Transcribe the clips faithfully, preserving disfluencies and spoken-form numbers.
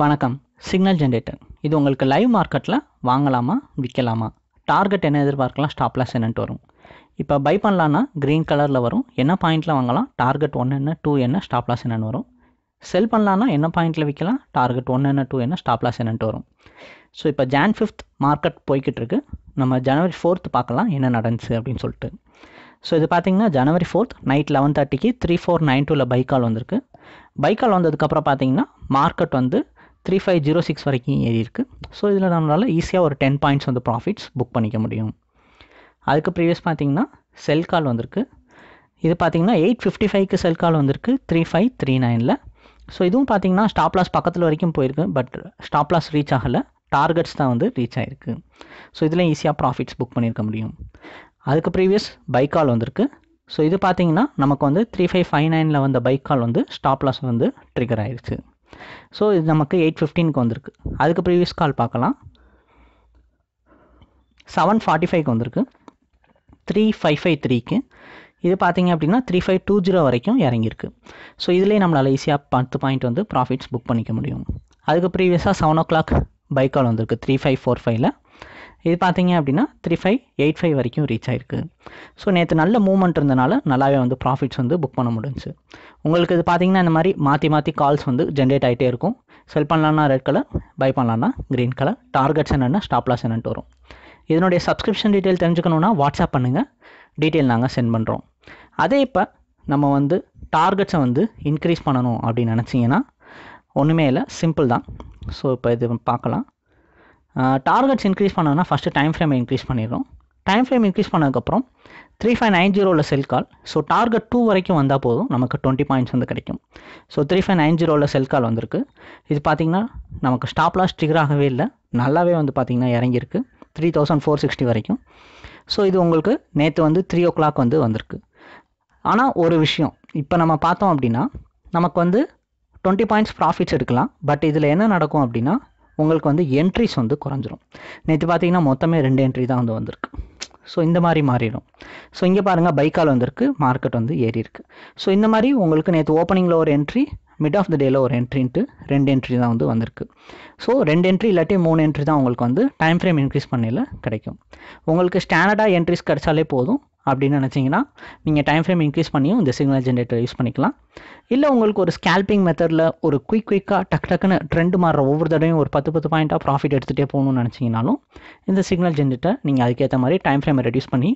வணக்கம். Signal generator இது உங்களுக்கு லைவ் மார்க்கெட்டில் வாங்கலாமா விற்கலாமா, டார்கெட் என்ன எதிர்பார்க்கலாம், ஸ்டாப் லாஸ் என்னன்ட்டு வரும். இப்போ பை பண்ணலான்னா க்ரீன் கலரில் வரும், என்ன பாயிண்டில் வாங்கலாம், டார்கெட் ஒன்று என்ன டூ என்ன, ஸ்டாப் லாஸ் என்னன்னு வரும். செல் பண்ணலான்னா என்ன பாயிண்டில் விற்கலாம், டார்கெட் ஒன்று என்ன டூ என்ன, ஸ்டாப் லாஸ் என்னன்ட்டு வரும். ஸோ இப்போ ஜான் ஃபிஃப்த் மார்க்கெட் போய்கிட்டு இருக்கு, நம்ம ஜனவரி ஃபோர்த்து பார்க்கலாம் என்ன நடந்துச்சு அப்படின்னு சொல்லிட்டு. ஸோ இது பார்த்தீங்கன்னா ஜனவரி ஃபோர்த் நைட் லெவன் தேர்ட்டிக்கு த்ரீ ஃபோர் நைன் டூவில் பைக்கால் வந்திருக்கு. பைக்கால் வந்ததுக்கப்புறம் பார்த்தீங்கன்னா மார்க்கெட் வந்து த்ரீ ஃபைவ் ஜீரோ சிக்ஸ் வரைக்கும் ஏறி இருக்குது. ஸோ இதில் நம்மளால் ஈஸியாக ஒரு டென் பாயிண்ட்ஸ் வந்து ப்ராஃபிட்ஸ் புக் பண்ணிக்க முடியும். அதுக்கு ப்ரீவியஸ் பார்த்தீங்கன்னா செல் கால் வந்திருக்கு. இது பார்த்தீங்கன்னா எயிட் ஃபிஃப்டி ஃபைவ்க்கு செல் கால் வந்திருக்கு த்ரீ ஃபைவ் த்ரீ நைனில். ஸோ இதுவும் பார்த்தீங்கன்னா ஸ்டாப் லாஸ் பக்கத்தில் வரைக்கும் போயிருக்கு, பட் ஸ்டாப் லாஸ் ரீச் ஆகலை, டார்கெட்ஸ் தான் வந்து ரீச் ஆகிருக்கு. ஸோ இதில் ஈஸியாக ப்ராஃபிட்ஸ் புக் பண்ணியிருக்க முடியும். அதுக்கு ப்ரீவியஸ் பைக்கால் வந்திருக்கு. ஸோ இது பார்த்தீங்கன்னா நமக்கு வந்து த்ரீ ஃபைவ் ஃபைவ் நைனில் வந்த பைக்கால் வந்து ஸ்டாப் லாஸ் வந்து ட்ரிகர் ஆயிடுச்சு. ஸோ இது நமக்கு எயிட் ஃபிஃப்டீனுக்கு வந்திருக்கு. அதுக்கு ப்ரீவியஸ் கால் பார்க்கலாம், செவன் ஃபார்ட்டி ஃபைவ்க்கு வந்திருக்கு த்ரீ ஃபைவ் ஃபைவ் த்ரீக்கு. இது பார்த்தீங்க அப்படின்னா த்ரீ ஃபைவ் டூ ஜீரோ வரைக்கும் இறங்கியிருக்கு. ஸோ இதுலேயே நம்மளால் ஈஸியாக பத்து பாயிண்ட் வந்து ப்ராஃபிட்ஸ் புக் பண்ணிக்க முடியும். அதுக்கு ப்ரீவியஸாக செவன் ஓ கிளாக் பைக்கால் வந்திருக்கு த்ரீ ஃபைவ் ஃபோர் ஃபைவ்ல. இது பார்த்தீங்க அப்படின்னா த்ரீ ஃபைவ் எயிட் ஃபைவ் வரைக்கும் ரீச் ஆகிருக்கு. ஸோ நேற்று நல்ல மூவ்மெண்ட் இருந்தனால நல்லாவே வந்து ப்ராஃபிட்ஸ் வந்து புக் பண்ண முடிஞ்சு. உங்களுக்கு இது பார்த்தீங்கன்னா இந்த மாதிரி மாற்றி மாற்றி கால்ஸ் வந்து ஜென்ரேட் ஆகிட்டே இருக்கும். செல் பண்ணலான்னா ரெட் கலர், பை பண்ணலான்னா க்ரீன் கலர், டார்கெட்ஸ் என்னென்னா ஸ்டாப் லாஸ் என்னென்ட்டு வரும். இதனுடைய சப்ஸ்கிரிப்ஷன் டீட்டெயில் தெரிஞ்சுக்கணுன்னா வாட்ஸ்அப் பண்ணுங்கள், டீட்டெயில் நாங்கள் சென்ட் பண்ணுறோம். அதே இப்போ நம்ம வந்து டார்கெட்ஸை வந்து இன்க்ரீஸ் பண்ணணும் அப்படின்னு நினச்சிங்கன்னா ஒன்றுமே இல்லை, சிம்பிள் தான். ஸோ இப்போ இது பார்க்கலாம், டார்கெட்ஸ் இன்க்ரீஸ் பண்ணோன்னா ஃபஸ்ட்டு டைம் ஃப்ரேமை இன்க்ரீஸ் பண்ணிடுறோம். டைம் ஃப்ரேம் இன்க்ரீஸ் பண்ணதுக்கப்புறம் த்ரீ ஃபைவ் நைன் ஜீரோவில் sell call. So target two வரைக்கும் வந்தால் போதும் நமக்கு டுவெண்ட்டி பாயிண்ட்ஸ் வந்து கிடைக்கும். ஸோ த்ரீ ஃபைவ் நைன் ஜீரோவில் செல் கால் வந்திருக்கு. இது பார்த்திங்கன்னா நமக்கு ஸ்டாப் லாஸ் ட்ரிகர் ஆகவே இல்லை, நல்லாவே வந்து பார்த்திங்கன்னா இறங்கியிருக்கு த்ரீ தௌசண்ட் ஃபோர் சிக்ஸ்டி வரைக்கும். ஸோ இது உங்களுக்கு நேற்று வந்து த்ரீ ஓ கிளாக் வந்து வந்திருக்கு. ஆனால் ஒரு விஷயம் இப்போ நம்ம பார்த்தோம் அப்படின்னா நமக்கு வந்து டுவெண்ட்டி பாயிண்ட்ஸ் ப்ராஃபிட்ஸ் எடுக்கலாம். பட் இதில் என்ன நடக்கும் அப்படின்னா உங்களுக்கு வந்து என்ட்ரிஸ் வந்து குறைஞ்சிரும். நேற்று பார்த்தீங்கன்னா மொத்தமே ரெண்டு என்ட்ரி தான் வந்து வந்திருக்கு. ஸோ இந்த மாதிரி மாறிடும். ஸோ இங்கே பாருங்கள் பைக்கால் வந்திருக்கு, மார்க்கெட் வந்து ஏறி இருக்குது. ஸோ இந்த மாதிரி உங்களுக்கு நேற்று ஓப்பனிங்கில் ஒரு என்ட்ரி, மிட் ஆஃப் த டேயில் ஒரு என்ட்ரின்ட்டு ரெண்டு என்ட்ரி தான் வந்து வந்திருக்கு. ஸோ ரெண்டு என்ட்ரி இல்லாட்டி மூணு என்ட்ரி தான் உங்களுக்கு வந்து டைம் ஃப்ரேம் இன்க்ரீஸ் பண்ணல கிடைக்கும். உங்களுக்கு ஸ்டாண்டர்டாக என்ட்ரிஸ் கிடைச்சாலே போதும் அப்படின்னு நினச்சிங்கன்னா நீங்கள் டைம் ஃப்ரேம் இன்க்ரீஸ் பண்ணியும் இந்த சிக்னல் ஜென்ரேட்டர் யூஸ் பண்ணிக்கலாம். இல்லை உங்களுக்கு ஒரு ஸ்கேல்பிங் மெத்தடில் ஒரு குயிக் குயிக்காக டக் டக்குன்னு ட்ரெண்டு மாறுற ஒவ்வொரு தடையும் ஒரு பத்து பத்து பாயிண்ட்டாக ப்ராஃபிட் எடுத்துகிட்டே போகணும்னு நினச்சிங்கனாலும் இந்த சிக்னல் ஜென்ரேட்டர் நீங்கள் அதுக்கேற்ற மாதிரி டைம் ஃப்ரேமை ரெடியூஸ் பண்ணி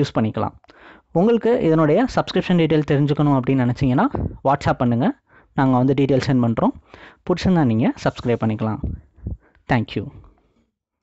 யூஸ் பண்ணிக்கலாம். உங்களுக்கு இதனுடைய சப்ஸ்கிரிப்ஷன் டீட்டெயில் தெரிஞ்சுக்கணும் அப்படின்னு நினச்சிங்கன்னா வாட்ஸ்அப் பண்ணுங்கள், நாங்கள் வந்து டீட்டெயில் சென்ட் பண்ணுறோம். பிடிச்சிருந்தா நீங்கள் சப்ஸ்கிரைப் பண்ணிக்கலாம். தேங்க்யூ.